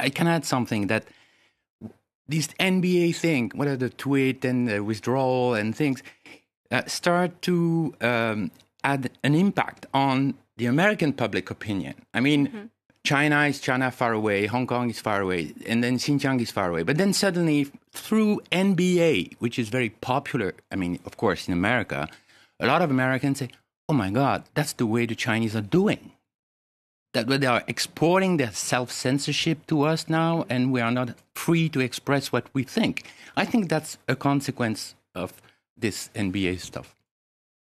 I can add something that this NBA thing, what are the 2-8 and withdrawal and things, start to add an impact on the American public opinion. I mean, China is China far away, Hong Kong is far away, and then Xinjiang is far away. But then suddenly, through NBA, which is very popular, I mean, of course, in America, a lot of Americans say, oh my God, that's the way the Chinese are doing. That they are exporting their self-censorship to us now, and we are not free to express what we think. I think that's a consequence of this NBA stuff.